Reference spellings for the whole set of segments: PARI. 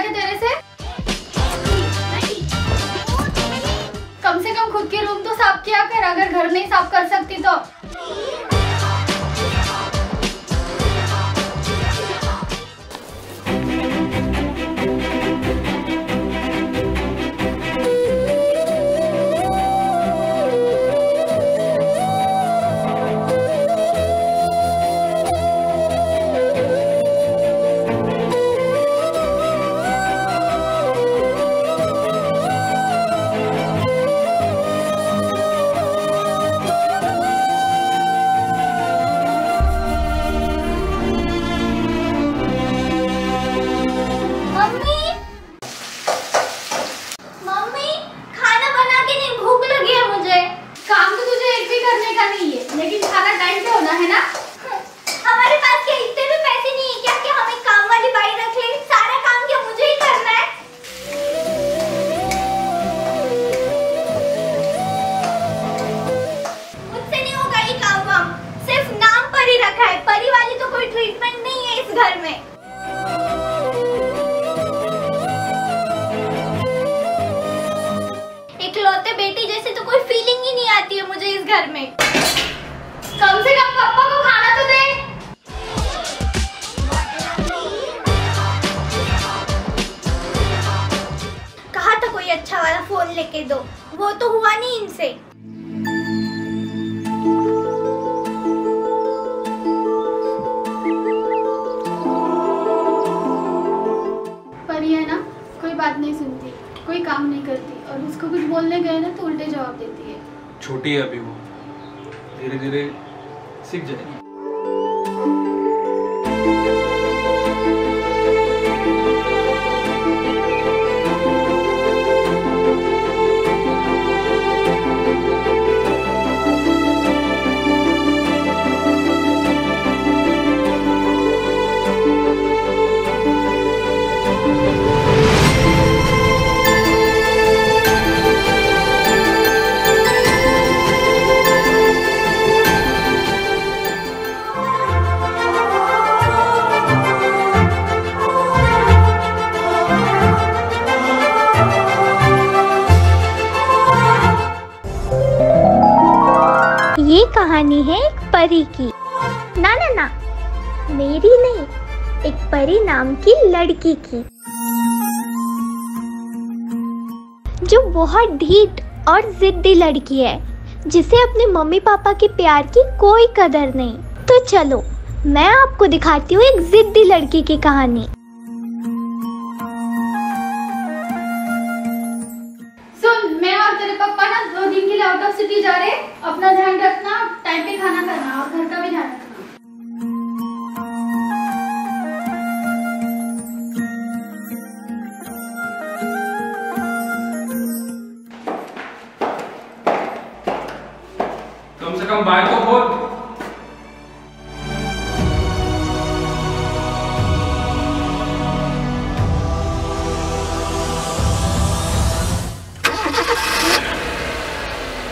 जाके तेरे से। कम से कम खुद के रूम तो साफ किया कर, अगर घर नहीं साफ कर सकती तो। बेटी जैसे तो कोई फीलिंग ही नहीं आती है मुझे इस घर में। कम से कम पापा को खाना तो दे। कहा था कोई अच्छा वाला फोन लेके दो, वो तो हुआ नहीं इनसे। परी है ना, कोई बात नहीं सुनती, कोई काम नहीं करती, और उसको कुछ बोलने गए ना तो उल्टे जवाब देती है। छोटी है अभी वो, धीरे धीरे सीख जाएगी। ये कहानी है एक परी की, ना ना ना मेरी नहीं, एक परी नाम की लड़की की, जो बहुत ढीठ और जिद्दी लड़की है, जिसे अपने मम्मी पापा के प्यार की कोई कदर नहीं। तो चलो मैं आपको दिखाती हूँ एक जिद्दी लड़की की कहानी। आउट ऑफ सिटी जा रहे, अपना ध्यान रखना, टाइम पे खाना खाना और घर का भी ध्यान रखना। कम से कम बाइक को खोल।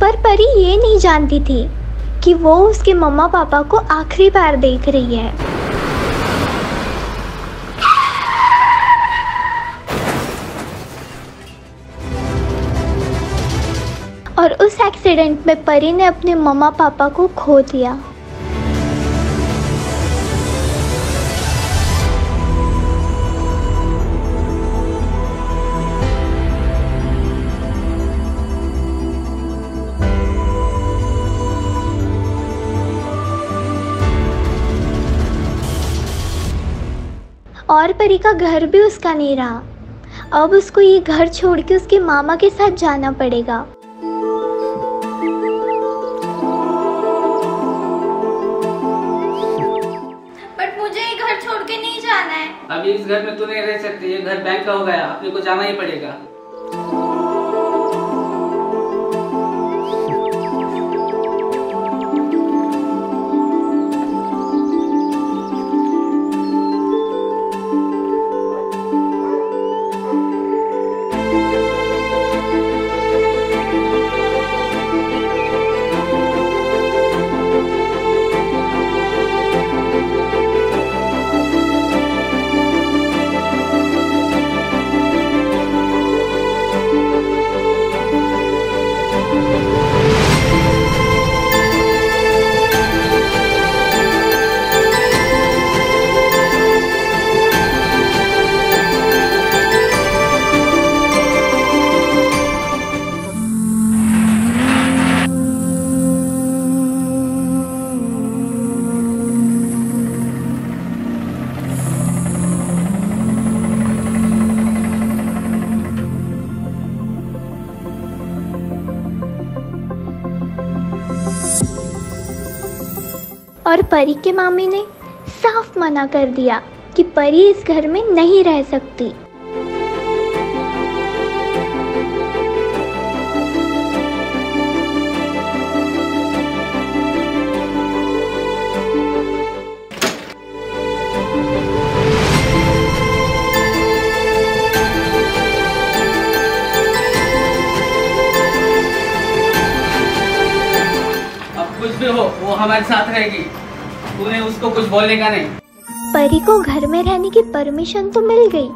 पर परी ये नहीं जानती थी कि वो उसके मम्मा पापा को आखिरी बार देख रही है। और उस एक्सीडेंट में परी ने अपने मम्मा पापा को खो दिया। और परी का घर भी उसका नहीं रहा। अब उसको ये घर छोड़ के उसके मामा के साथ जाना पड़ेगा। बट मुझे ये घर छोड़ के नहीं जाना है। अब इस घर में तू नहीं रह सकती, ये घर बैंक का हो गया, अपने को जाना ही पड़ेगा। और परी के मामी ने साफ मना कर दिया कि परी इस घर में नहीं रह सकती। वो हमारे साथ रहेगी, तूने उसको कुछ बोलने का नहीं। परी को घर में रहने की परमिशन तो मिल गई,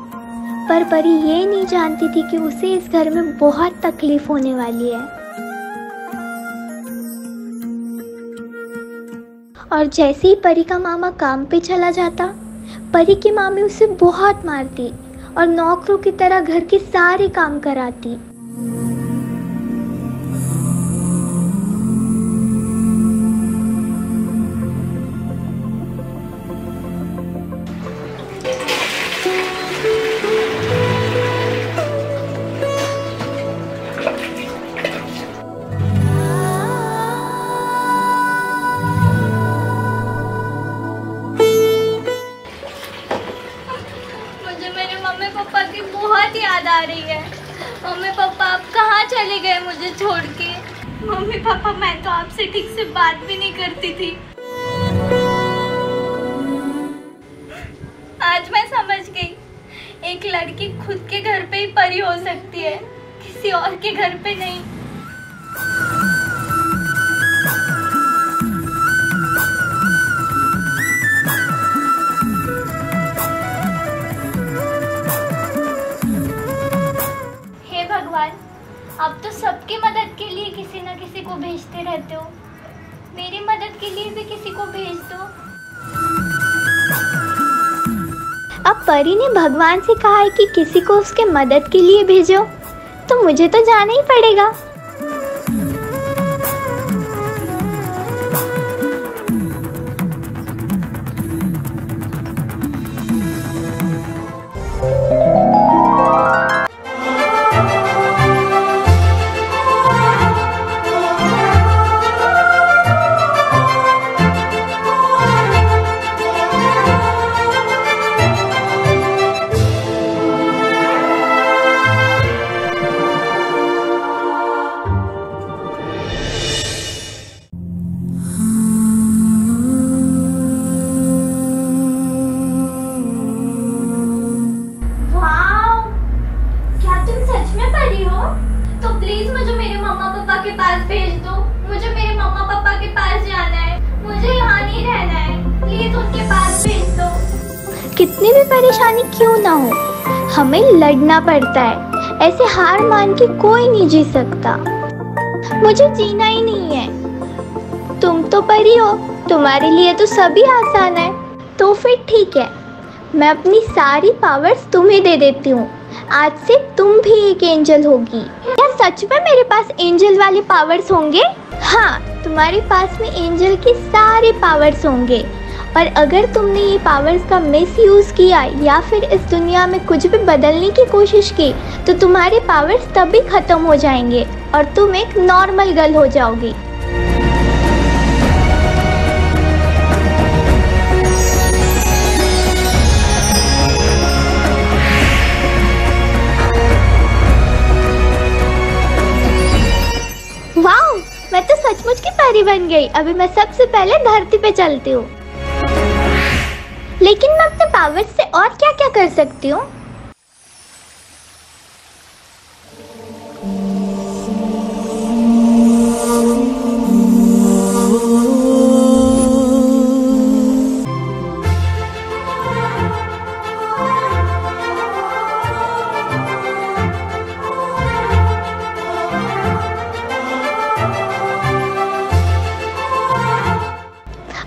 पर परी ये नहीं जानती थी कि उसे इस घर में बहुत तकलीफ होने वाली है। और जैसे ही परी का मामा काम पे चला जाता, परी की मामी उसे बहुत मारती और नौकरों की तरह घर के सारे काम कराती। मम्मी पापा आप कहाँ चले गए मुझे छोड़ के? मम्मी पापा मैं तो आपसे ठीक से बात भी नहीं करती थी। आज मैं समझ गई, एक लड़की खुद के घर पे ही परी हो सकती है, किसी और के घर पे नहीं। आप तो सबकी मदद के लिए किसी न किसी को भेजते रहते हो, मेरी मदद के लिए भी किसी को भेज दो। अब परी ने भगवान से कहा है कि किसी को उसके मदद के लिए भेजो, तो मुझे तो जाना ही पड़ेगा। कितनी भी परेशानी क्यों ना हो, हमें लड़ना पड़ता है, ऐसे हार मान के कोई नहीं जी सकता। मुझे जीना ही नहीं है, तुम तो परी हो, तुम्हारे लिए तो सभी आसान है। तो फिर ठीक है, मैं अपनी सारी पावर्स तुम्हें दे देती हूँ, आज से तुम भी एक एंजल होगी। क्या सच में मेरे पास एंजल वाले पावर्स होंगे? हाँ, तुम्हारे पास में एंजल के सारे पावर्स होंगे, और अगर तुमने ये पावर्स का मिसयूज़ किया या फिर इस दुनिया में कुछ भी बदलने की कोशिश की, तो तुम्हारे पावर्स तभी ख़त्म हो जाएंगे और तुम एक नॉर्मल गर्ल हो जाओगी। वाओ, मैं तो सचमुच की परी बन गई। अभी मैं सबसे पहले धरती पे चलती हूँ, लेकिन मैं अपने पावर्स से और क्या क्या कर सकती हूँ?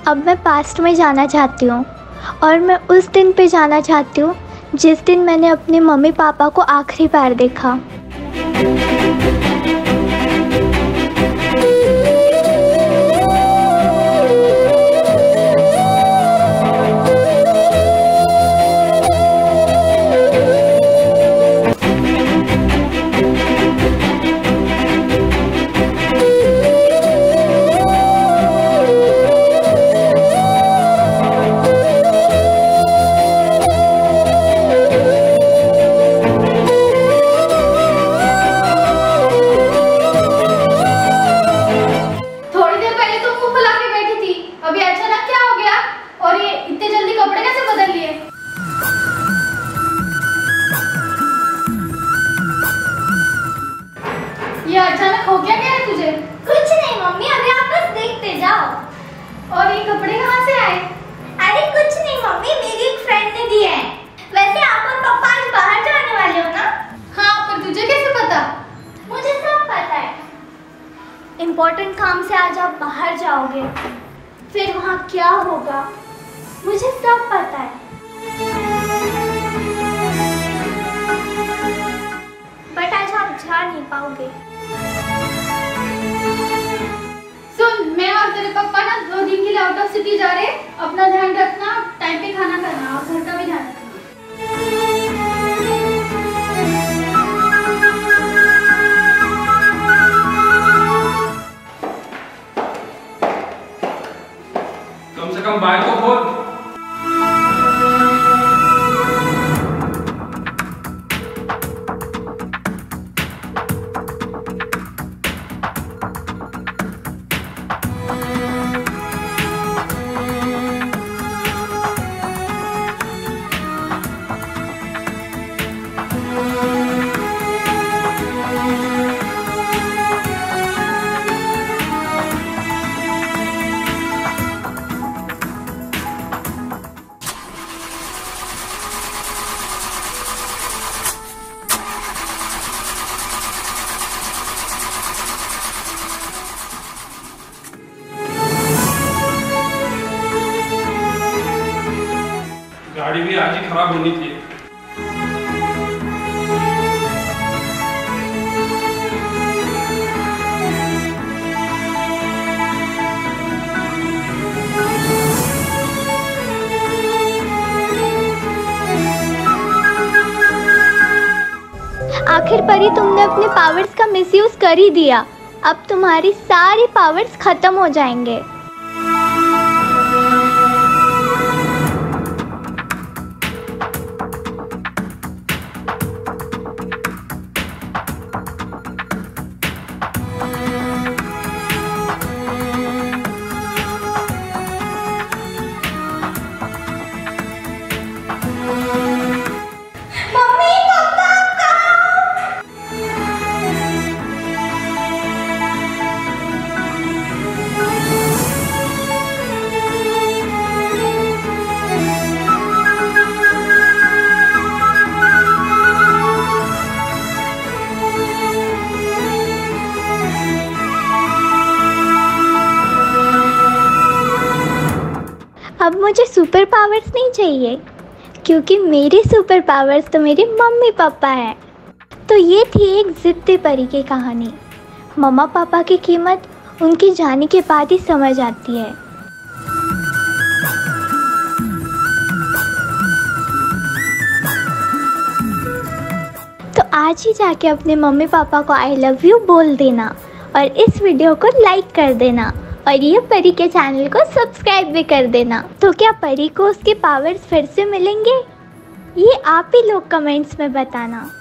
अब मैं पास्ट में जाना चाहती हूँ, और मैं उस दिन पे जाना चाहती हूँ जिस दिन मैंने अपने मम्मी पापा को आखिरी बार देखा। बिजी है। वैसे आप और पापा आज बाहर जाने वाले हो ना? हाँ, पर तुझे कैसे पता? मुझे सब पता है। इम्पोर्टेंट काम से आज आप बाहर जाओगे, फिर वहाँ क्या होगा मुझे सब पता है। बट आज आप जा नहीं पाओगे। सुन, मैं और तेरे पापा ना 2 दिन के लिए आउट ऑफ सिटी जा रहे हैं। अपना ध्यान रखना, टाइम पे खाना खाना और घर का भी ध्यान रखना। कम से कम बाइक को खोल। गाड़ी भी आज ही खराब होनी थी। आखिर परी, तुमने अपने पावर्स का मिसयूज कर ही दिया। अब तुम्हारी सारी पावर्स खत्म हो जाएंगे। अब मुझे सुपर पावर्स नहीं चाहिए, क्योंकि मेरी सुपर पावर्स तो मेरे मम्मी पापा हैं। तो ये थी एक ज़िद्दी परी की कहानी। मम्मा पापा की कीमत उनके जाने के बाद ही समझ आती है। तो आज ही जाके अपने मम्मी पापा को आई लव यू बोल देना और इस वीडियो को लाइक कर देना और ये परी के चैनल को सब्सक्राइब भी कर देना। तो क्या परी को उसके पावर्स फिर से मिलेंगे? ये आप ही लोग कमेंट्स में बताना।